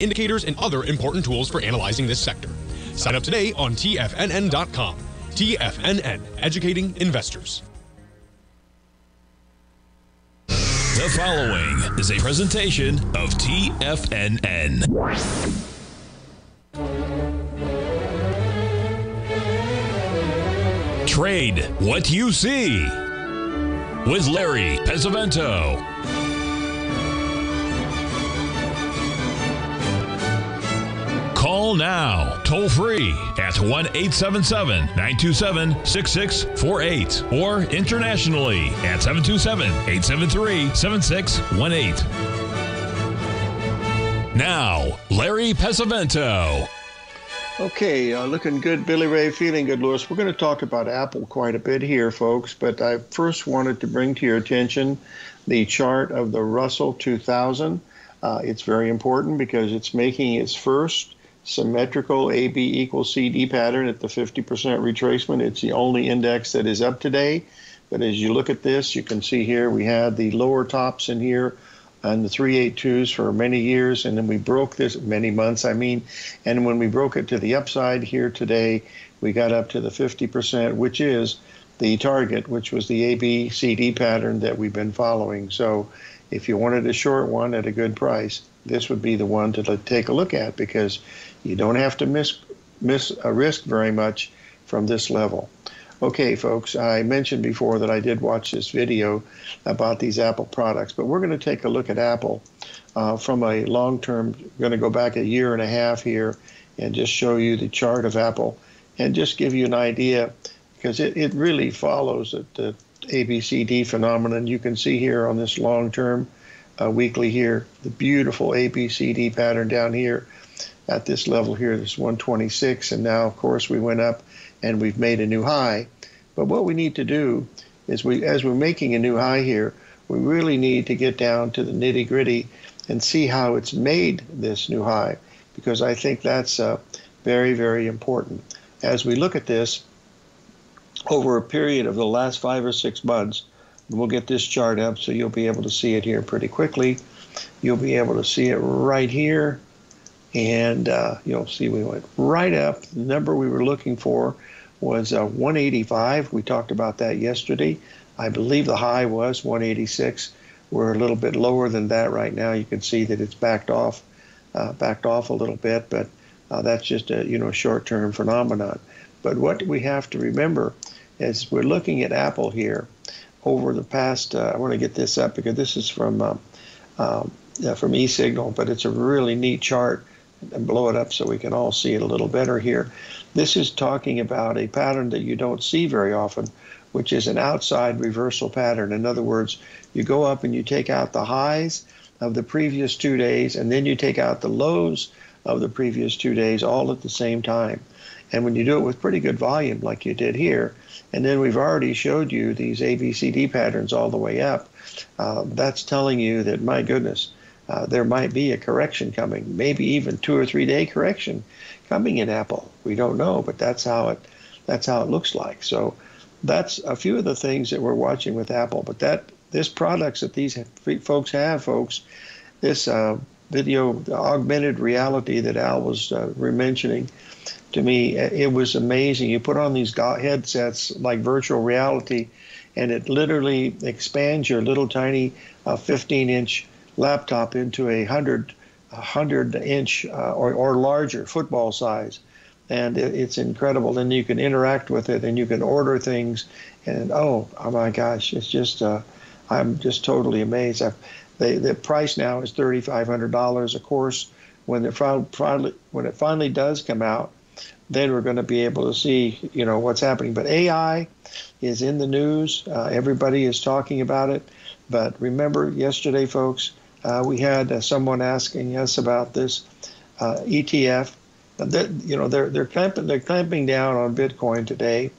indicators, and other important tools for analyzing this sector. Sign up today on TFNN.com. TFNN, educating investors. The following is a presentation of TFNN. Trade what you see with Larry Pesavento. Call now, toll free at 1-877-927-6648 or internationally at 727-873-7618. Now, Larry Pesavento. Okay, looking good, Billy Ray, feeling good, Lewis. We're going to talk about Apple quite a bit here, folks, but I first wanted to bring to your attention the chart of the Russell 2000. It's very important because it's making its first symmetrical AB equals CD pattern at the 50% retracement. It's the only index that is up today, but as you look at this, you can see here we had the lower tops in here on the 382s for many years, and then we broke this, many months I mean, and when we broke it to the upside here today, we got up to the 50%, which is the target, which was the ABCD pattern that we've been following. So if you wanted a short one at a good price, this would be the one to take a look at, because you don't have to miss a risk very much from this level. Okay, folks, I mentioned before that I did watch this video about these Apple products, but we're going to take a look at Apple from a long-term, going to go back a year and a half here and just show you the chart of Apple and just give you an idea, because it really follows the ABCD phenomenon. You can see here on this long-term weekly here, the beautiful ABCD pattern down here at this level here, this 126, and now, of course, we went up and we've made a new high. But what we need to do is, as we're making a new high here, we really need to get down to the nitty-gritty and see how it's made this new high, because I think that's very, very important. As we look at this over a period of the last 5 or 6 months, we'll get this chart up so you'll be able to see it here pretty quickly. You'll be able to see it right here, and you'll see we went right up. The number we were looking for was 185. We talked about that yesterday. I believe the high was 186. We're a little bit lower than that right now. You can see that it's backed off a little bit, but that's just a short-term phenomenon. But what we have to remember is we're looking at Apple here over the past. I want to get this up because this is from eSignal, but it's a really neat chart. And blow it up so we can all see it a little better here. This is talking about a pattern that you don't see very often, which is an outside reversal pattern. In other words, you go up and you take out the highs of the previous 2 days, and then you take out the lows of the previous 2 days all at the same time. And when you do it with pretty good volume like you did here, and then we've already showed you these ABCD patterns all the way up, that's telling you that, my goodness, there might be a correction coming, maybe even 2 or 3 day correction coming in Apple. We don't know, but that's how it looks like. So that's a few of the things that we're watching with Apple. But this products that these folks have, this video, the augmented reality that Al was mentioning to me, it was amazing. You put on these headsets like virtual reality, and it literally expands your little tiny 15-inch. Laptop into a 100-inch or larger football size, and it's incredible. And you can interact with it, and you can order things, and oh my gosh, it's just I'm just totally amazed. The price now is $3,500. Of course, when it finally does come out, then we're going to be able to see what's happening. But AI is in the news. Everybody is talking about it. But remember yesterday, folks. We had someone asking us about this ETF. They're clamping down on Bitcoin today,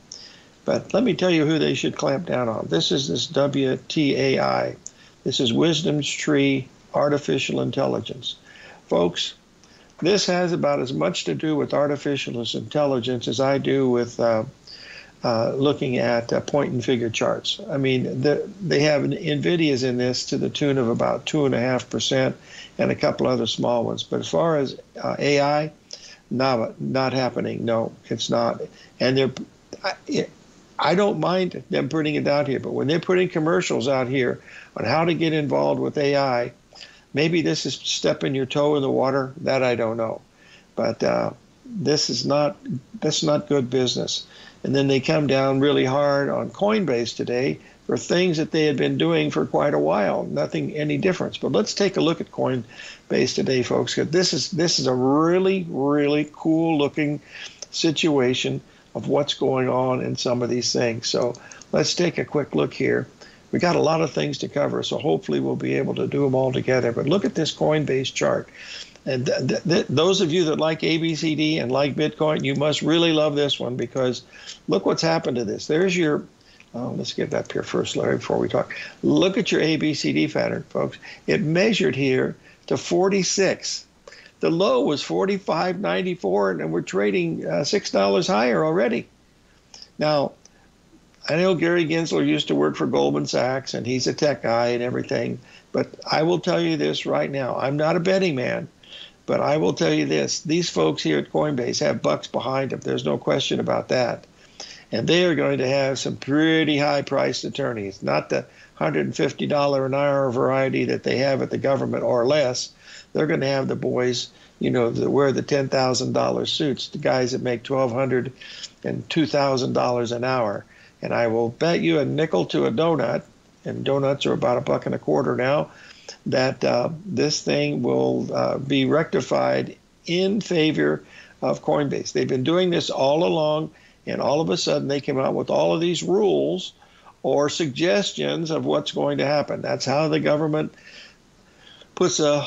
but let me tell you who they should clamp down on. This is this WTAI. This is Wisdom Tree Artificial Intelligence, folks. This has about as much to do with artificial intelligence as I do with looking at point and figure charts. I mean, they have NVIDIA's in this to the tune of about 2.5% and a couple other small ones. But as far as AI, not happening. No, it's not. And they're, I don't mind them putting it out here, but when they're putting commercials out here on how to get involved with AI, maybe this is stepping your toe in the water. That I don't know, but that's not good business. And then they come down really hard on Coinbase today for things that they had been doing for quite a while. Nothing any difference. But let's take a look at Coinbase today, folks, because this is a really, really cool looking situation of what's going on in some of these things. So let's take a quick look here. We got a lot of things to cover, so hopefully we'll be able to do them all together. But look at this Coinbase chart. And those of you that like ABCD and like Bitcoin, you must really love this one, because look what's happened to this. There's your, let's get that up here first, Larry, before we talk. Look at your ABCD pattern, folks. It measured here to 46. The low was 45.94, and we're trading $6 higher already. Now, I know Gary Gensler used to work for Goldman Sachs, and he's a tech guy and everything, but I will tell you this right now. I'm not a betting man, but I will tell you this. These folks here at Coinbase have bucks behind them. There's no question about that. And they are going to have some pretty high-priced attorneys, not the $150 an hour variety that they have at the government or less. They're going to have the boys, you know, that wear the $10,000 suits, the guys that make $1,200 and $2,000 an hour. And I will bet you a nickel to a donut, and donuts are about $1.25 now, that this thing will be rectified in favor of Coinbase. They've been doing this all along, and all of a sudden they came out with all of these rules or suggestions of what's going to happen. That's how the government puts a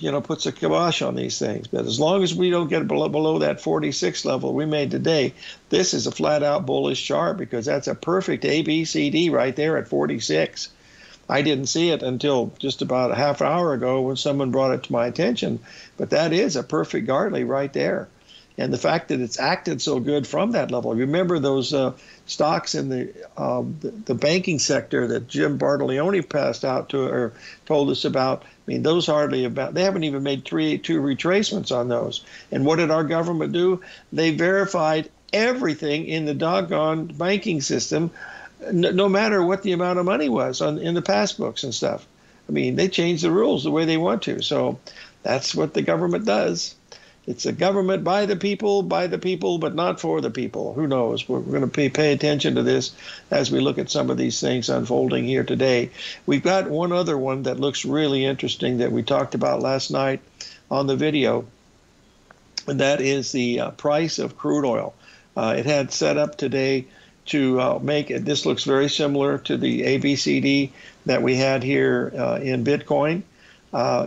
kibosh on these things. But as long as we don't get below that 46 level we made today, this is a flat-out bullish chart, because that's a perfect ABCD right there at 46. I didn't see it until just about a half hour ago when someone brought it to my attention. But that is a perfect Gartley right there. And the fact that it's acted so good from that level. Remember those stocks in the banking sector that Jim Bartolone passed out to or told us about? I mean, those hardly about. They haven't even made 382 retracements on those. And what did our government do? They verified everything in the doggone banking system, no matter what the amount of money was in the passbooks and stuff. I mean, they change the rules the way they want to. So that's what the government does. It's a government by the people, but not for the people. Who knows? We're going to pay attention to this as we look at some of these things unfolding here today. We've got one other one that looks really interesting that we talked about last night on the video, and that is the price of crude oil. It had set up today to make it. This looks very similar to the ABCD that we had here in Bitcoin.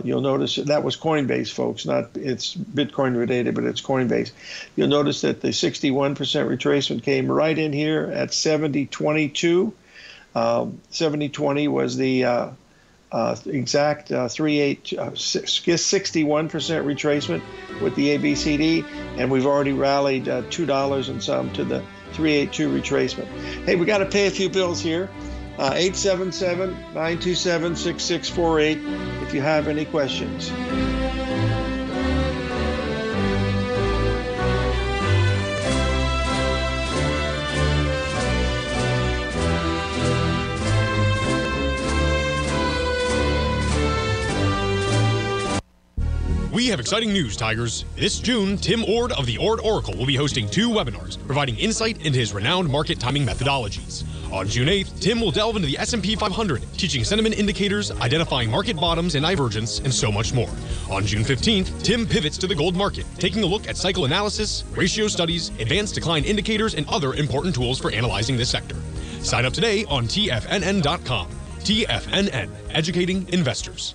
You'll notice that was Coinbase, folks. Not it's Bitcoin related, but it's Coinbase. You'll notice that the 61% retracement came right in here at 70.22. 70.20 was the exact 61% retracement with the ABCD, and we've already rallied $2 and some to the 382 retracement. Hey, we got to pay a few bills here. 877-927-6648 if you have any questions. We have exciting news, Tigers. This June, Tim Ord of the Ord Oracle will be hosting 2 webinars, providing insight into his renowned market timing methodologies. On June 8th, Tim will delve into the S&P 500, teaching sentiment indicators, identifying market bottoms and divergence, and so much more. On June 15th, Tim pivots to the gold market, taking a look at cycle analysis, ratio studies, advanced decline indicators, and other important tools for analyzing this sector. Sign up today on TFNN.com. TFNN, educating investors.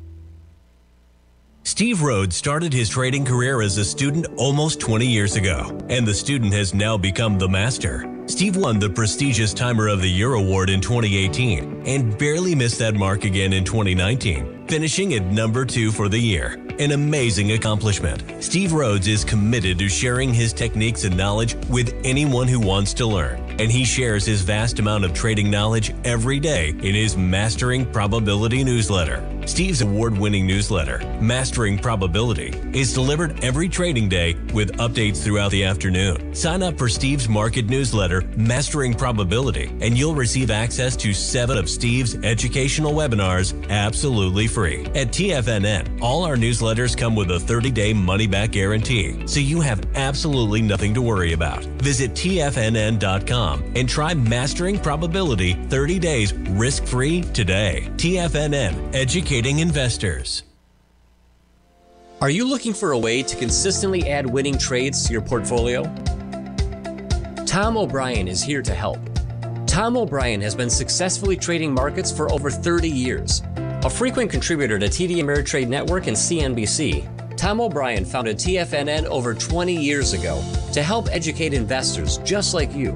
Steve Rhodes started his trading career as a student almost 20 years ago, and the student has now become the master. Steve won the prestigious Timer of the Year award in 2018 and barely missed that mark again in 2019, finishing at number 2 for the year. An amazing accomplishment. Steve Rhodes is committed to sharing his techniques and knowledge with anyone who wants to learn, and he shares his vast amount of trading knowledge every day in his Mastering Probability newsletter. Steve's award-winning newsletter, Mastering Probability, is delivered every trading day with updates throughout the afternoon. Sign up for Steve's market newsletter, Mastering Probability, and you'll receive access to 7 of Steve's educational webinars absolutely free. At TFNN, all our newsletters come with a 30-day money-back guarantee, so you have absolutely nothing to worry about. Visit TFNN.com and try Mastering Probability 30 days risk-free today. TFNN, educating investors. Are you looking for a way to consistently add winning trades to your portfolio? Tom O'Brien is here to help. Tom O'Brien has been successfully trading markets for over 30 years. A frequent contributor to TD Ameritrade Network and CNBC, Tom O'Brien founded TFNN over 20 years ago to help educate investors just like you.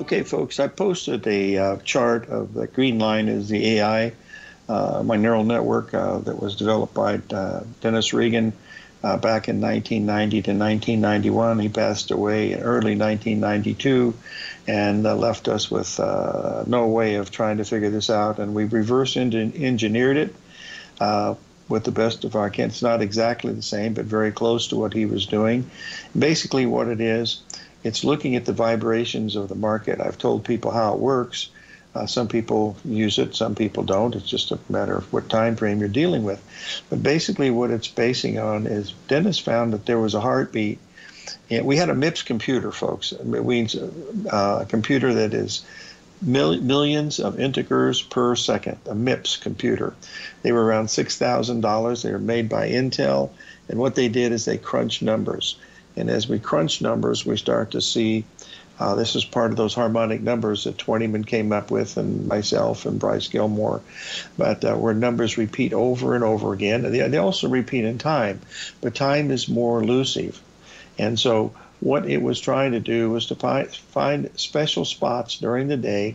Okay, folks, I posted a chart of the green line is the AI, my neural network that was developed by Dennis Regan back in 1990 to 1991. He passed away in early 1992 and left us with no way of trying to figure this out. And we reverse engineered it with the best of our kids. It's not exactly the same, but very close to what he was doing. Basically what it is, it's looking at the vibrations of the market. I've told people how it works. Some people use it, some people don't. It's just a matter of what time frame you're dealing with. But basically what it's basing on is Dennis found that there was a heartbeat. We had a MIPS computer, folks. It means a computer that is millions of integers per second, a MIPS computer. They were around $6,000. They were made by Intel. And what they did is they crunched numbers. And as we crunch numbers, we start to see this is part of those harmonic numbers that Twentyman came up with, and myself and Bryce Gilmore, but where numbers repeat over and over again. And they also repeat in time, but time is more elusive. And so what it was trying to do was to find special spots during the day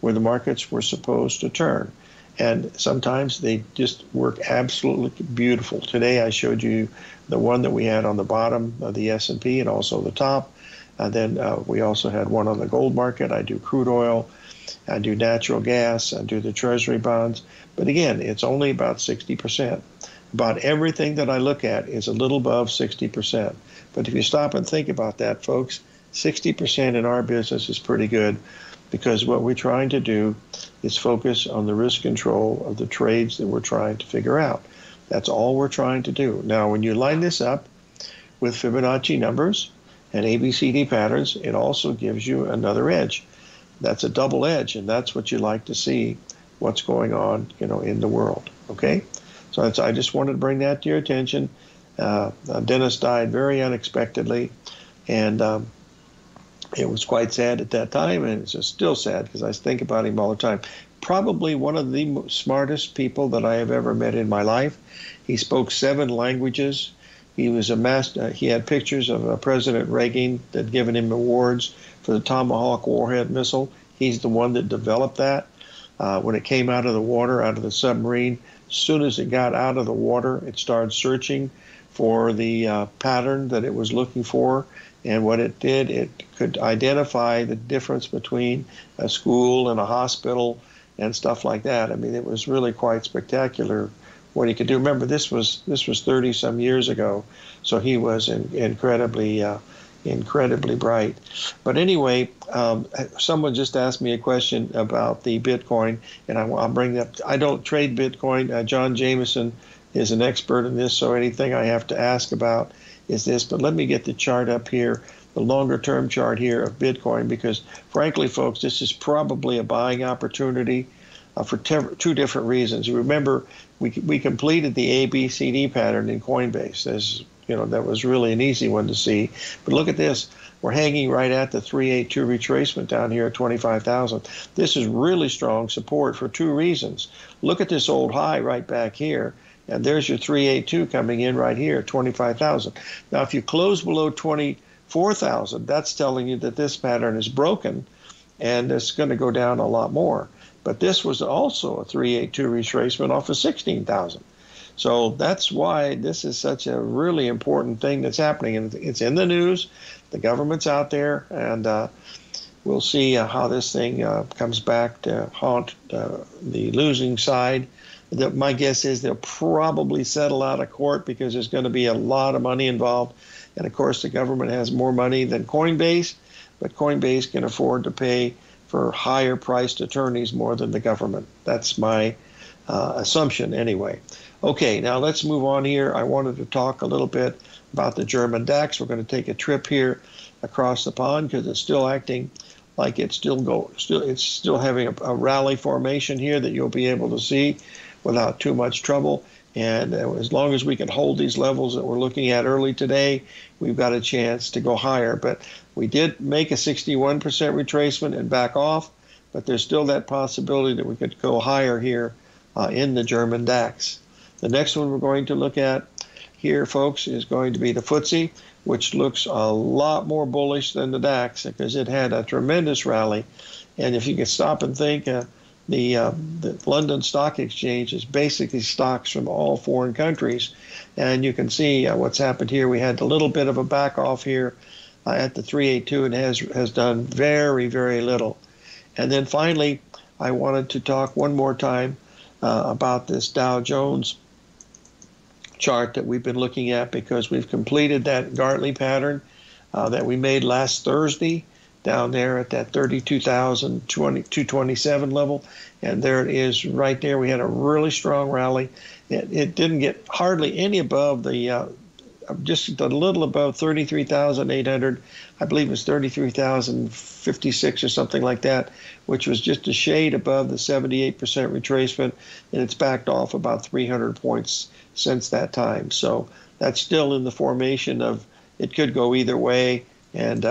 where the markets were supposed to turn. And sometimes they just work absolutely beautiful. Today I showed you the one that we had on the bottom of the S&P and also the top. And then we also had one on the gold market. I do crude oil, I do natural gas, I do the treasury bonds. But again, it's only about 60%. About everything that I look at is a little above 60%. But if you stop and think about that, folks, 60% in our business is pretty good, because what we're trying to do is focus on the risk control of the trades that we're trying to figure out. That's all we're trying to do. Now, when you line this up with Fibonacci numbers and ABCD patterns, it also gives you another edge. That's a double edge, and that's what you like to see, what's going on, you know, in the world. Okay? So that's, I just wanted to bring that to your attention. Dennis died very unexpectedly, and it was quite sad at that time, and it's still sad because I think about him all the time. Probably one of the smartest people that I have ever met in my life. He spoke 7 languages. He was a master. He had pictures of President Reagan that had given him awards for the Tomahawk warhead missile. He's the one that developed that. When it came out of the water, out of the submarine, as soon as it got out of the water, it started searching for the pattern that it was looking for. And what it did, it could identify the difference between a school and a hospital and stuff like that. I mean, it was really quite spectacular what he could do. Remember, this was 30-some years ago, so he was incredibly bright. But anyway, someone just asked me a question about the Bitcoin, and I'll bring that. I don't trade Bitcoin. John Jameson is an expert in this, so anything I have to ask about is this. But let me get the chart up here, the longer-term chart here of Bitcoin, because frankly, folks, this is probably a buying opportunity for 2 different reasons. Remember, we completed the ABCD pattern in Coinbase. There's, you know, that was really an easy one to see. But look at this. We're hanging right at the 382 retracement down here at 25,000. This is really strong support for 2 reasons. Look at this old high right back here. And there's your 382 coming in right here, 25,000. Now, if you close below 24,000, that's telling you that this pattern is broken and it's going to go down a lot more. But this was also a 382 retracement off of 16,000. So that's why this is such a really important thing that's happening. And it's in the news. The government's out there. And we'll see how this thing comes back to haunt the losing side. My guess is they'll probably settle out of court because there's going to be a lot of money involved. And, of course, the government has more money than Coinbase, but Coinbase can afford to pay for higher-priced attorneys more than the government. That's my assumption anyway. Okay, now let's move on here. I wanted to talk a little bit about the German DAX. We're going to take a trip here across the pond because it's still acting like it's still having a rally formation here that you'll be able to see without too much trouble. And as long as we can hold these levels that we're looking at early today, we've got a chance to go higher. But we did make a 61% retracement and back off, but there's still that possibility that we could go higher here in the German DAX. The next one we're going to look at here, folks, is going to be the FTSE, which looks a lot more bullish than the DAX because it had a tremendous rally. And if you can stop and think, the London Stock Exchange is basically stocks from all foreign countries. And you can see what's happened here. We had a little bit of a back off here at the 382 and has done very, very little. And then finally, I wanted to talk one more time about this Dow Jones chart that we've been looking at because we've completed that Gartley pattern that we made last Thursday down there at that 32,227 level. And there it is right there. We had a really strong rally. It didn't get hardly any above the, just a little above 33,800. I believe it was 33,056 or something like that, which was just a shade above the 78% retracement. And it's backed off about 300 points since that time. So that's still in the formation of, it could go either way. And,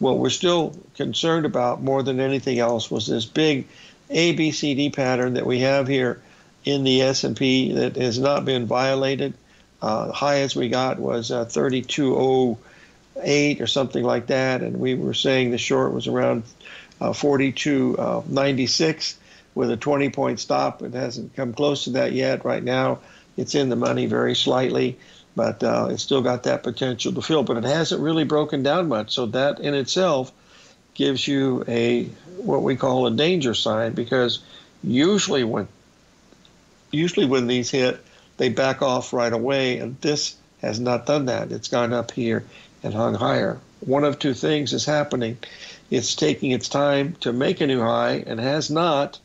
what we're still concerned about more than anything else was this big ABCD pattern that we have here in the S&P that has not been violated. The highest we got was 3208 or something like that, and we were saying the short was around 4296 with a 20-point stop. It hasn't come close to that yet. Right now, it's in the money very slightly. But it's still got that potential to fill. But it hasn't really broken down much. So that in itself gives you a what we call a danger sign, because usually when these hit, they back off right away. And this has not done that. It's gone up here and hung higher. One of 2 things is happening. It's taking its time to make a new high and has not,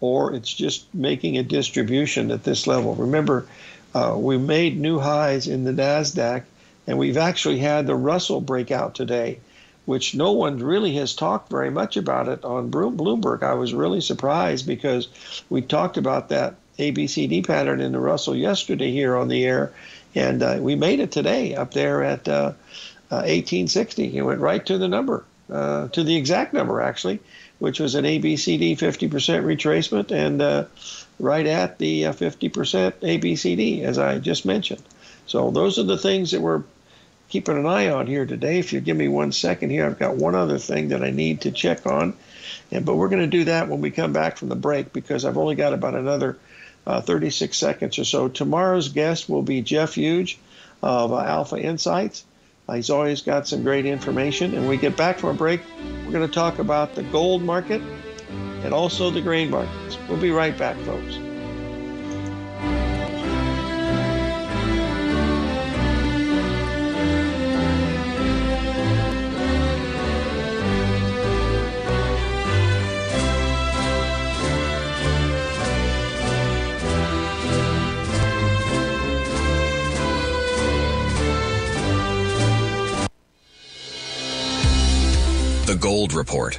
or it's just making a distribution at this level. Remember, We made new highs in the NASDAQ, and we've actually had the Russell breakout today, which no one really has talked very much about it on Bloomberg. I was really surprised because we talked about that ABCD pattern in the Russell yesterday here on the air, and we made it today up there at 1860. It went right to the number, to the exact number actually, which was an ABCD 50% retracement and right at the 50% ABCD, as I just mentioned. So those are the things that we're keeping an eye on here today. If you give me 1 second here, I've got one other thing that I need to check on. But we're going to do that when we come back from the break, because I've only got about another 36 seconds or so. Tomorrow's guest will be Jeff Huge of Alpha Insights. He's always got some great information. And when we get back from a break, we're going to talk about the gold market and also the grain markets. We'll be right back, folks. Gold Report.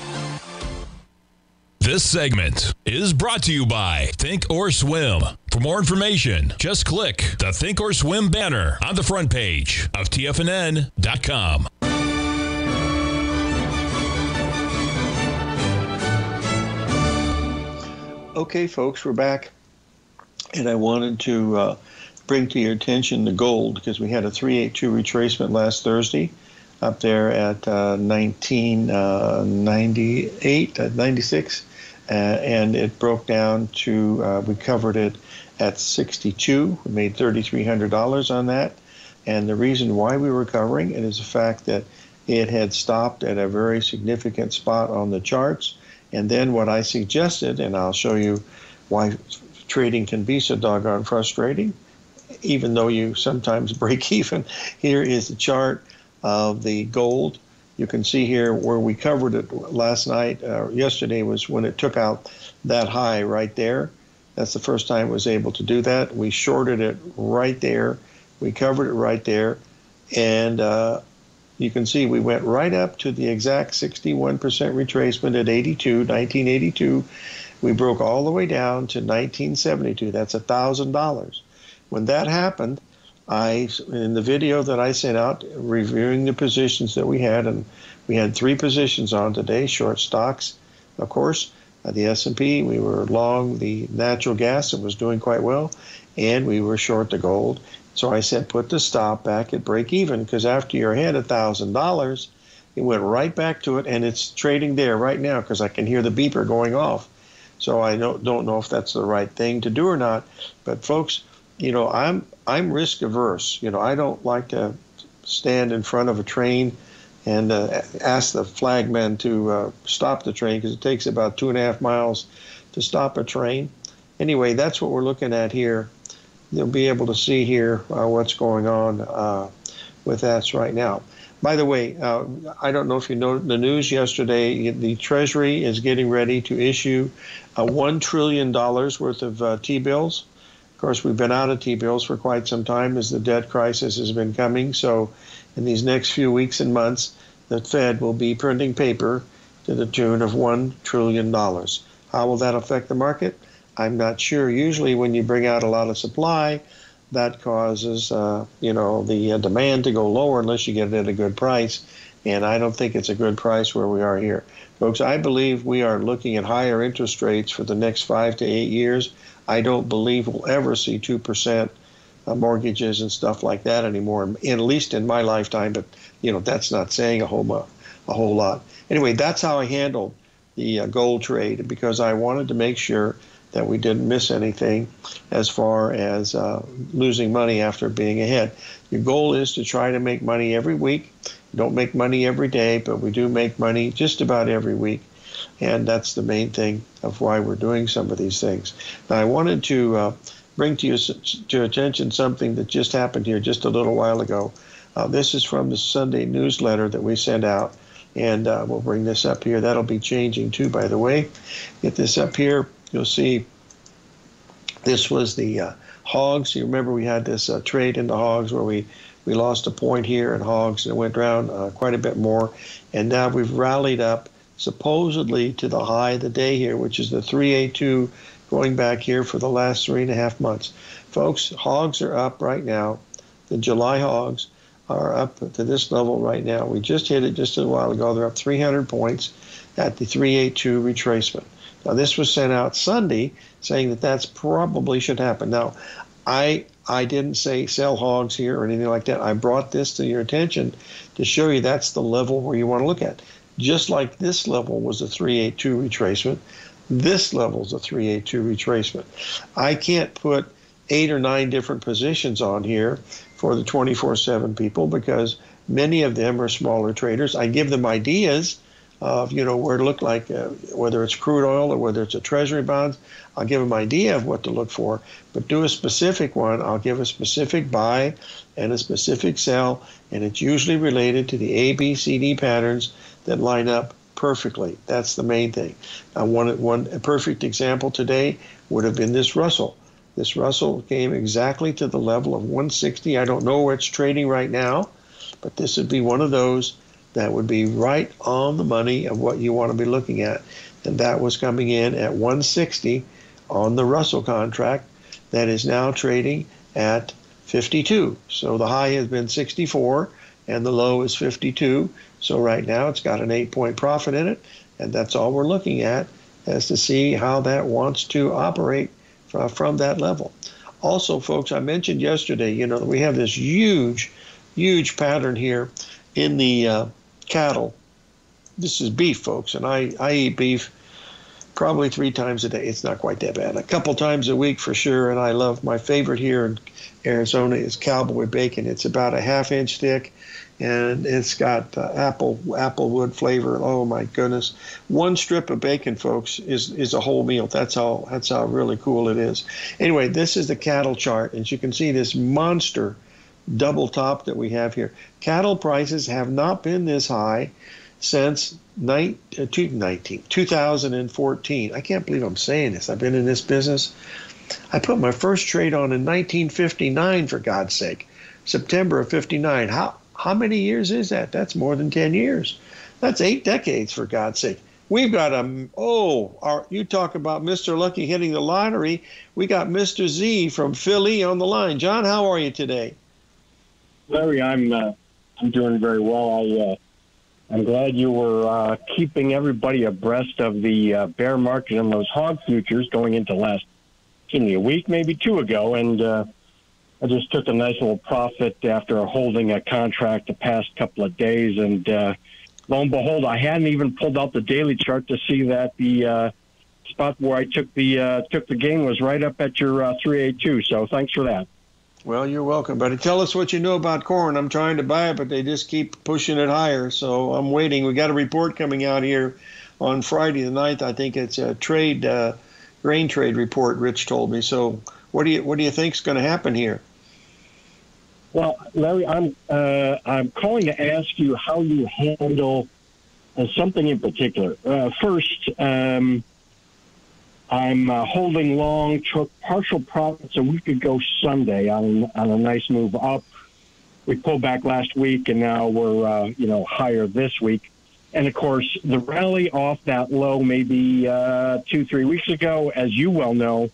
This segment is brought to you by Think or Swim. For more information, just click the Think or Swim banner on the front page of TFNN.com. Okay, folks, we're back. And I wanted to bring to your attention the gold, because we had a 382 retracement last Thursday up there at 1998, 96. And it broke down to, we covered it at 62. We made $3,300 on that. And the reason why we were covering it is the fact that It had stopped at a very significant spot on the charts. And then what I suggested, and I'll show you why trading can be so doggone frustrating, even though you sometimes break even. Here is the chart of the gold. You can see here where we covered it last night. Yesterday was when it took out that high right there. That's the first time it was able to do that. We shorted it right there. We covered it right there. And you can see we went right up to the exact 61% retracement at 1982. We broke all the way down to 1972. That's $1,000. When that happened, in the video that I sent out reviewing the positions that we had, and we had three positions on today, short stocks, of course, the S&P, we were long the natural gas, it was doing quite well, and we were short the gold. So I said put the stop back at break even, because after you're ahead $1,000, it went right back to it, and it's trading there right now because I can hear the beeper going off. So I don't know if that's the right thing to do or not, but folks, you know, I'm risk averse. You know, I don't like to stand in front of a train and ask the flagman to stop the train, because it takes about 2.5 miles to stop a train. Anyway, that's what we're looking at here. You'll be able to see here what's going on with that right now. By the way, I don't know if you noted the news yesterday, the Treasury is getting ready to issue $1 trillion worth of T-bills. Of course, we've been out of T-bills for quite some time as the debt crisis has been coming. So in these next few weeks and months, the Fed will be printing paper to the tune of $1 trillion. How will that affect the market? I'm not sure. Usually when you bring out a lot of supply, that causes the demand to go lower unless you get it at a good price. And I don't think it's a good price where we are here. Folks, I believe we are looking at higher interest rates for the next 5 to 8 years. I don't believe we'll ever see 2% mortgages and stuff like that anymore, at least in my lifetime. But, you know, that's not saying a whole lot. Anyway, that's how I handled the gold trade, because I wanted to make sure that we didn't miss anything as far as losing money after being ahead. Your goal is to try to make money every week. We don't make money every day, but we do make money just about every week. And that's the main thing of why we're doing some of these things. Now, I wanted to bring to your attention something that just happened here just a little while ago. This is from the Sunday newsletter that we send out, and we'll bring this up here. That'll be changing too, by the way. Get this up here. You'll see this was the hogs. You remember we had this trade into hogs where we lost a point here in hogs, and it went down quite a bit more. And now we've rallied up supposedly to the high of the day here, which is the 382, going back here for the last 3.5 months. Folks, hogs are up right now. The July hogs are up to this level right now. We just hit it just a while ago. They're up 300 points at the 382 retracement. Now, this was sent out Sunday saying that that's probably should happen. Now, I didn't say sell hogs here or anything like that. I brought this to your attention to show you that's the level where you want to look at. Just like this level was a 382 retracement, this level's a 382 retracement. I can't put 8 or 9 different positions on here for the 24/7 people, because many of them are smaller traders. I give them ideas of, you know, where to look, like whether it's crude oil or whether it's a treasury bond. I'll give them an idea of what to look for, but do a specific one. I'll give a specific buy and a specific sell, and it's usually related to the ABCD patterns that line up perfectly. That's the main thing. A perfect example today would have been this Russell. This Russell came exactly to the level of 160. I don't know where it's trading right now, but this would be one of those that would be right on the money of what you want to be looking at. And that was coming in at 160 on the Russell contract that is now trading at 52. So the high has been 64 and the low is 52. So right now it's got an 8-point profit in it. And that's all we're looking at, as to see how that wants to operate from that level. Also, folks, I mentioned yesterday, you know, that we have this huge, huge pattern here in the cattle. This is beef, folks, and I eat beef probably 3 times a day. It's not quite that bad. A couple times a week for sure, and I love, my favorite here in Arizona is cowboy bacon. It's about a half inch thick, and it's got applewood flavor. Oh my goodness! One strip of bacon, folks, is a whole meal. That's how really cool it is. Anyway, this is the cattle chart, and you can see this monster double top that we have here. Cattle prices have not been this high since 2014. I can't believe I'm saying this. I've been in this business. I put my first trade on in 1959, for God's sake, September of 59. How many years is that? That's more than 10 years. That's 8 decades, for God's sake. We've got you talk about Mr. Lucky hitting the lottery. We got Mr. Z from Philly on the line. John, how are you today? Larry, I'm doing very well. I'm glad you were keeping everybody abreast of the bear market and those hog futures going into a week, maybe two ago, and I just took a nice little profit after holding a contract the past couple of days, and lo and behold, I hadn't even pulled out the daily chart to see that the spot where I took the gain was right up at your 382, so thanks for that. Well, you're welcome, buddy. Tell us what you know about corn. I'm trying to buy it, but they just keep pushing it higher, so I'm waiting. We got a report coming out here on Friday the 9th. I think it's a grain trade report, Rich told me. So what do you think is going to happen here? Well, Larry, I'm calling to ask you how you handle something in particular. First, I'm holding long, took partial profits a week ago Sunday on a nice move up. We pulled back last week, and now we're higher this week. And of course, the rally off that low maybe 2-3 weeks ago, as you well know,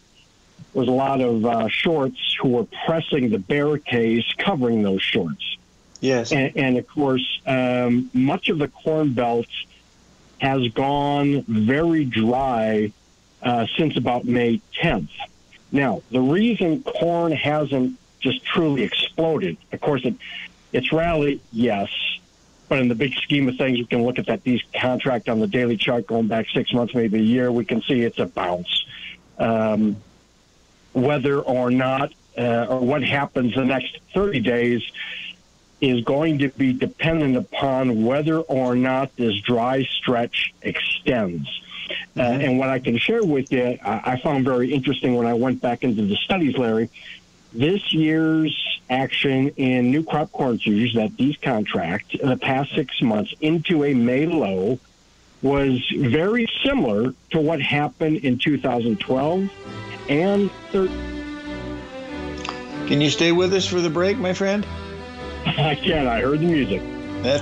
was a lot of shorts who were pressing the bear case, covering those shorts. Yes, and of course, much of the Corn Belt has gone very dry. Since about May 10th. Now, the reason corn hasn't just truly exploded, of course, it's rallied, yes, but in the big scheme of things, we can look at that these contract on the daily chart going back 6 months, maybe a year, we can see it's a bounce. Whether or not, or what happens the next 30 days is going to be dependent upon whether or not this dry stretch extends. And what I can share with you, I found very interesting when I went back into the studies, Larry, this year's action in new crop corn futures, that these contract in the past 6 months into a May low, was very similar to what happened in 2012 and 2013. Can you stay with us for the break, my friend? I can. I heard the music.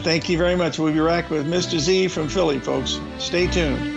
Thank you very much. We'll be back with Mr. Z from Philly, folks. Stay tuned.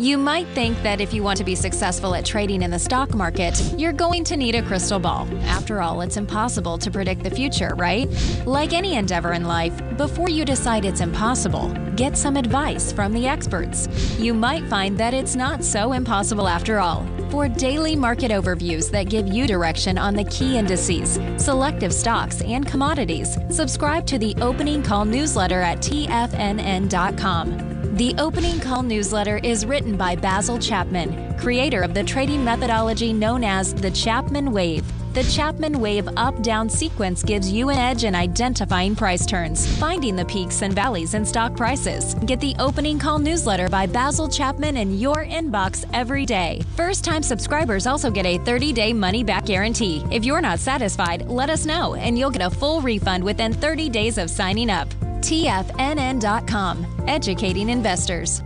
You might think that if you want to be successful at trading in the stock market, you're going to need a crystal ball. After all, it's impossible to predict the future, right? Like any endeavor in life, before you decide it's impossible, get some advice from the experts. You might find that it's not so impossible after all. For daily market overviews that give you direction on the key indices, selective stocks, and commodities, subscribe to the Opening Call newsletter at tfnn.com. The Opening Call newsletter is written by Basil Chapman, creator of the trading methodology known as the Chapman Wave. The Chapman Wave up-down sequence gives you an edge in identifying price turns, finding the peaks and valleys in stock prices. Get the Opening Call newsletter by Basil Chapman in your inbox every day. First-time subscribers also get a 30-day money-back guarantee. If you're not satisfied, let us know, and you'll get a full refund within 30 days of signing up. TFNN.com, educating investors.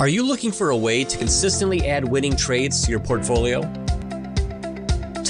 Are you looking for a way to consistently add winning trades to your portfolio?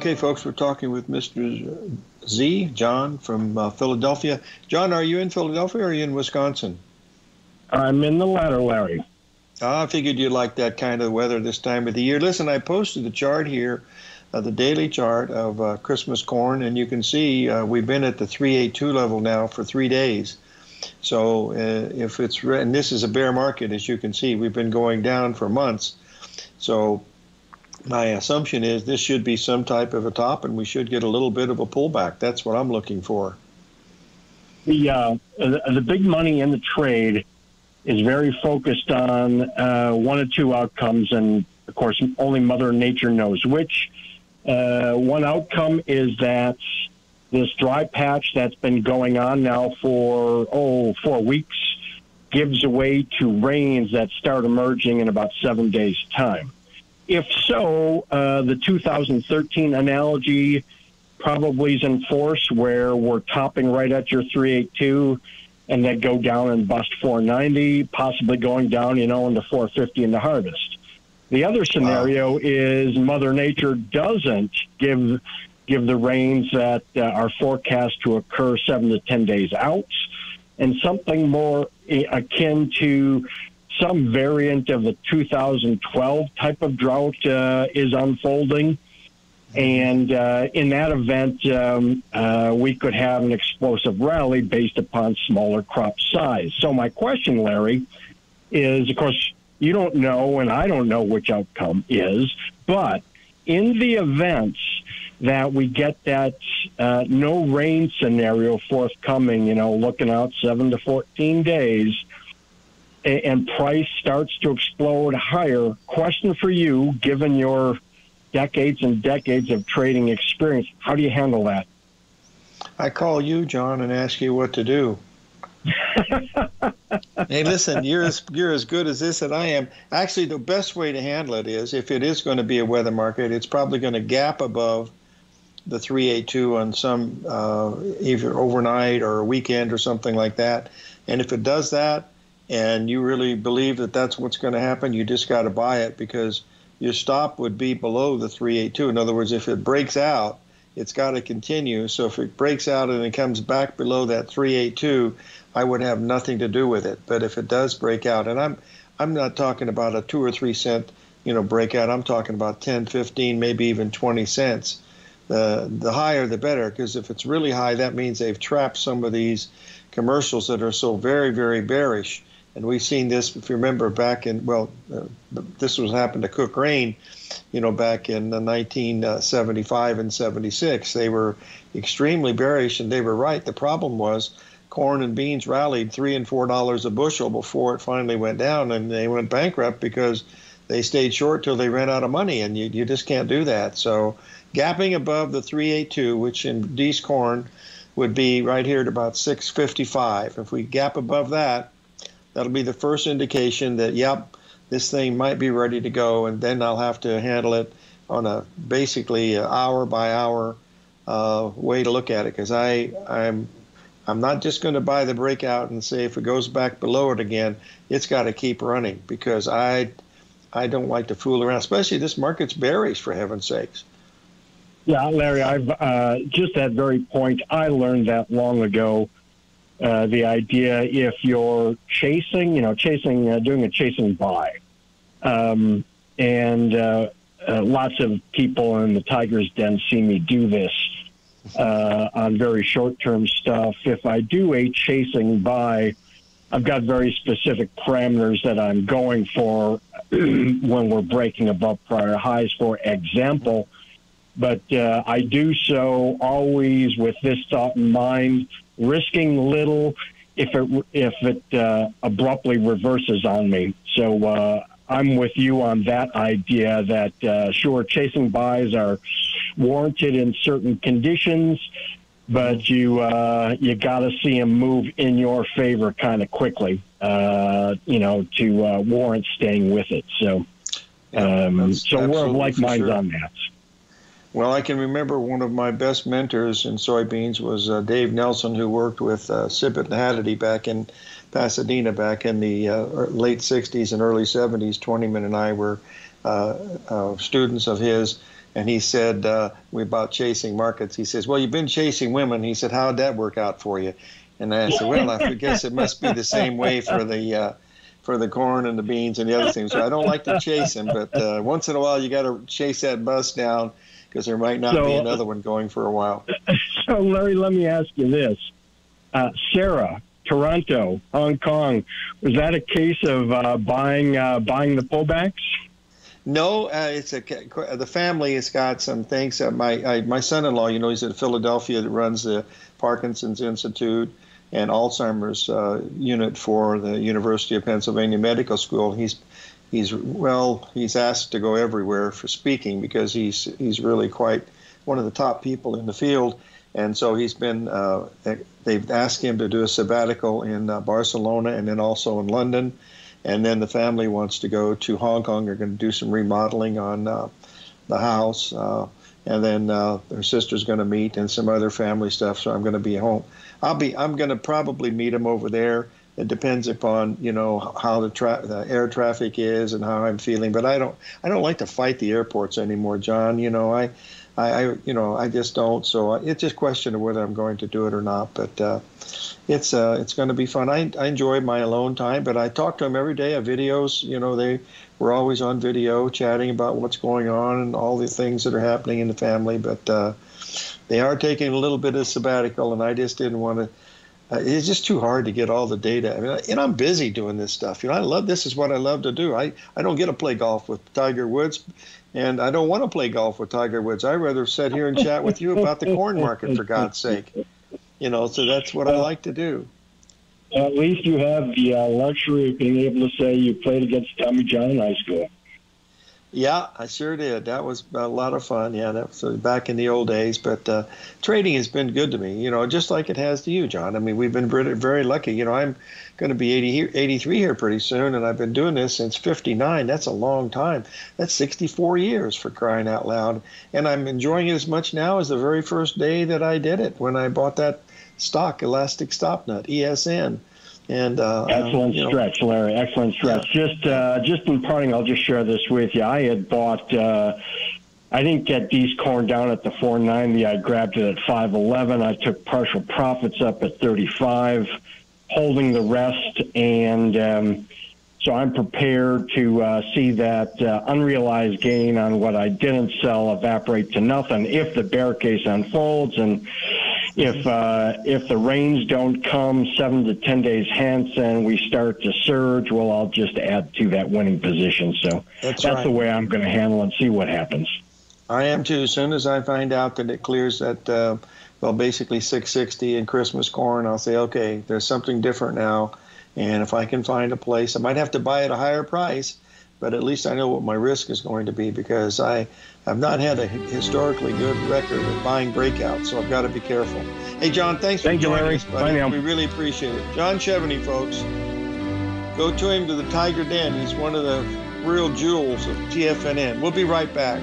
Okay, folks, we're talking with Mr. Z, John, from Philadelphia. John, are you in Philadelphia or are you in Wisconsin? I'm in the latter, Larry. I figured you'd like that kind of weather this time of the year. Listen, I posted the chart here, the daily chart of Christmas corn, and you can see we've been at the 382 level now for 3 days. So if it's red, and this is a bear market, as you can see, we've been going down for months. So my assumption is this should be some type of a top, and we should get a little bit of a pullback. That's what I'm looking for. The big money in the trade is very focused on one or two outcomes, and, of course, only Mother Nature knows which. One outcome is that this dry patch that's been going on now for, 4 weeks gives way to rains that start emerging in about 7 days' time. If so, the 2013 analogy probably is in force, where we're topping right at your 382 and then go down and bust 490, possibly going down, into 450 in the harvest. The other scenario is Mother Nature doesn't give the rains that are forecast to occur 7 to 10 days out, and something more akin to some variant of the 2012 type of drought is unfolding. And in that event, we could have an explosive rally based upon smaller crop size. So my question, Larry, is, of course, you don't know and I don't know which outcome is, but in the events that we get that no rain scenario forthcoming, looking out 7 to 14 days, and price starts to explode higher. Question for you, given your decades and decades of trading experience, how do you handle that? I call you, John, and ask you what to do. Hey, listen, you're as good as this and I am. Actually, the best way to handle it is, if it is going to be a weather market, it's probably going to gap above the 382 on some either overnight or a weekend or something like that. And if it does that, and you really believe that that's what's going to happen, you just got to buy it, because your stop would be below the 382. In other words, if it breaks out, it's got to continue. So if it breaks out and it comes back below that 382, I would have nothing to do with it. But if it does break out, and I'm not talking about a 2 or 3 cent, breakout. I'm talking about 10, 15, maybe even 20 cents. The higher, the better, because if it's really high, that means they've trapped some of these commercials that are so very, very bearish. And we've seen this, if you remember, back in, this was happened to Cook Rain, back in 1975 and 76. They were extremely bearish, and they were right. The problem was corn and beans rallied $3 and $4 a bushel before it finally went down, and they went bankrupt because they stayed short till they ran out of money, and you just can't do that. So gapping above the 382, which in D's corn would be right here at about 655. If we gap above that, that'll be the first indication that, yep, this thing might be ready to go, and then I'll have to handle it on a basically hour-by-hour way to look at it, because I'm not just going to buy the breakout and say if it goes back below it again, it's got to keep running, because I don't like to fool around, especially this market's bearish, for heaven's sakes. Yeah, Larry, I've just that very point. I learned that long ago. The idea if you're chasing, doing a chasing buy, lots of people in the Tiger's Den see me do this on very short-term stuff. If I do a chasing buy, I've got very specific parameters that I'm going for when we're breaking above prior highs, for example. But I do so always with this thought in mind, risking little if it abruptly reverses on me. So I'm with you on that idea that, sure, chasing buys are warranted in certain conditions, but you got to see them move in your favor kind of quickly, to warrant staying with it. So, so we're of like minds on that. Well, I can remember one of my best mentors in soybeans was Dave Nelson, who worked with Sibbett and Haddity back in Pasadena back in the late 60s and early 70s. Twentyman and I were students of his, and he said, we're about chasing markets. He says, well, you've been chasing women. He said, how'd that work out for you? And I said, well, I guess it must be the same way for the corn and the beans and the other things. So I don't like to chase them, but once in a while you got to chase that bus down, because there might not be another one going for a while. So, Larry, let me ask you this. Sarah, Toronto, Hong Kong, was that a case of buying the pullbacks? No, the family has got some things. My son-in-law, he's in Philadelphia, that runs the Parkinson's Institute and Alzheimer's unit for the University of Pennsylvania Medical School. He's asked to go everywhere for speaking, because he's really quite one of the top people in the field, and so he's been. They've asked him to do a sabbatical in Barcelona, and then also in London, and then the family wants to go to Hong Kong. They're going to do some remodeling on the house, and then their sister's going to meet, and some other family stuff. So I'm going to be home. I'm going to probably meet him over there. It depends upon, how the air traffic is and how I'm feeling. But I don't like to fight the airports anymore, John. I just don't. So it's just a question of whether I'm going to do it or not. But it's going to be fun. I enjoy my alone time, but I talk to them every day. I videos, they were always on video chatting about what's going on and all the things that are happening in the family. But they are taking a little bit of sabbatical, and I just didn't want to. It's just too hard to get all the data. I mean, and I'm busy doing this stuff. This is what I love to do. I don't get to play golf with Tiger Woods, and I don't want to play golf with Tiger Woods. I'd rather sit here and chat with you about the corn market, for God's sake. So that's what I like to do. At least you have the luxury of being able to say you played against Tommy John in high school. Yeah, I sure did. That was a lot of fun. Yeah, that was back in the old days. But trading has been good to me, just like it has to you, John. I mean, we've been very lucky. I'm going to be 83 here pretty soon, and I've been doing this since 59. That's a long time. That's 64 years, for crying out loud. And I'm enjoying it as much now as the very first day that I did it, when I bought that stock, Elastic Stopnut, ESN. And excellent stretch, Larry. Excellent stretch. Yeah. Just in parting, I'll just share this with you. I had bought. I didn't get these corn down at the 490. I grabbed it at 511. I took partial profits up at 35, holding the rest, and so I'm prepared to see that unrealized gain on what I didn't sell evaporate to nothing if the bear case unfolds and. If the rains don't come 7 to 10 days hence and we start to surge, well, I'll just add to that winning position. So that's the way I'm going to handle and see what happens. I am too. As soon as I find out that it clears at, basically 660 and Christmas corn, I'll say, okay, there's something different now. And if I can find a place, I might have to buy at a higher price. but at least I know what my risk is going to be, because I have not had a historically good record of buying breakouts, so I've got to be careful. Hey, John, thanks for joining us, buddy. We really appreciate it. John Cheveney, folks. Go to him to the Tiger Den. He's one of the real jewels of TFNN. We'll be right back.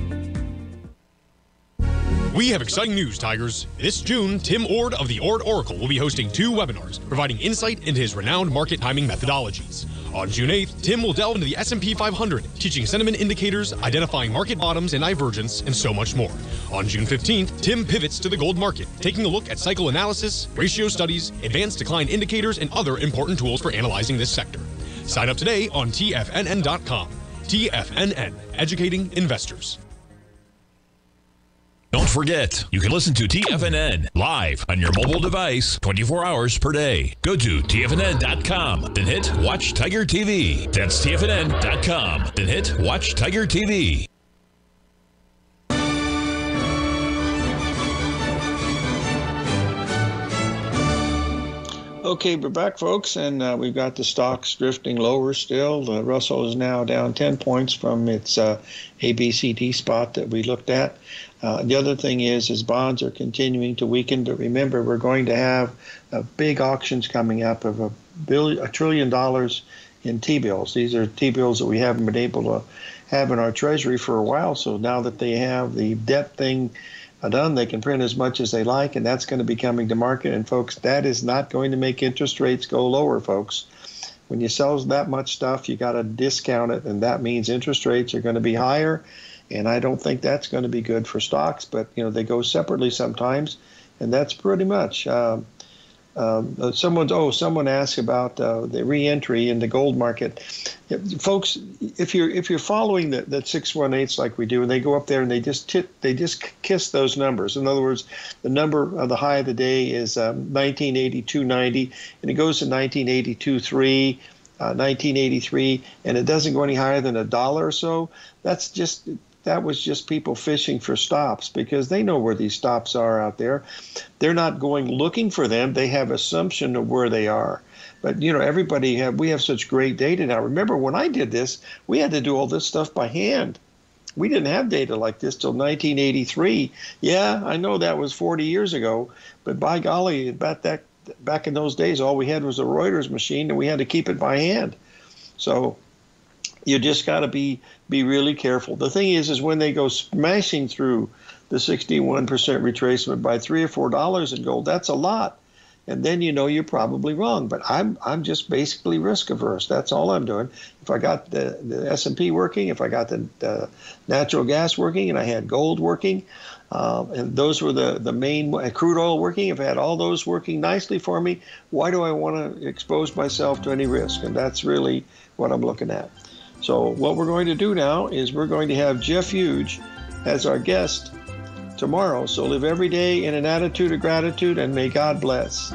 We have exciting news, Tigers. This June, Tim Ord of the Ord Oracle will be hosting 2 webinars, providing insight into his renowned market timing methodologies. On June 8th, Tim will delve into the S&P 500, teaching sentiment indicators, identifying market bottoms and divergence, and so much more. On June 15th, Tim pivots to the gold market, taking a look at cycle analysis, ratio studies, advanced decline indicators, and other important tools for analyzing this sector. Sign up today on TFNN.com. TFNN, educating investors. Don't forget, you can listen to TFNN live on your mobile device 24 hours per day. Go to TFNN.com, then hit Watch Tiger TV. That's TFNN.com, then hit Watch Tiger TV. Okay, we're back, folks, and we've got the stocks drifting lower still. Russell is now down 10 points from its ABCD spot that we looked at. The other thing is bonds are continuing to weaken. But remember, we're going to have big auctions coming up of $1 trillion in T-bills. These are T-bills that we haven't been able to have in our Treasury for a while. So now that they have the debt thing done, they can print as much as they like, and that's going to be coming to market. And folks, that is not going to make interest rates go lower, folks. When you sell that much stuff, you got to discount it, and that means interest rates are going to be higher, and I don't think that's going to be good for stocks. But you know, they go separately sometimes, and that's pretty much someone asked about the re-entry in the gold market. Folks, if you're following that 618s like we do, and they go up there and they just kiss those numbers. In other words, the number of the high of the day is 1982.90, and it goes to 1982.3. 1983, and it doesn't go any higher than $1 or so, that's just, that was just people fishing for stops, because they know where these stops are out there. They're not going looking for them. They have assumption of where they are. But, you know, everybody have, we have such great data now. Remember when I did this, we had to do all this stuff by hand. We didn't have data like this till 1983. Yeah, I know that was 40 years ago, but by golly, about that, back in those days, all we had was a Reuters machine, and we had to keep it by hand. So you just got to be really careful. The thing is when they go smashing through the 61% retracement by $3 or $4 in gold, that's a lot. And then you know you're probably wrong. But I'm just basically risk averse. That's all I'm doing. If I got the S&P working, if I got the natural gas working, and I had gold working, and those were the main, crude oil working, if I had all those working nicely for me, why do I want to expose myself to any risk? And that's really what I'm looking at. So what we're going to do now is we're going to have Jeff Huge as our guest tomorrow. So live every day in an attitude of gratitude, and may God bless.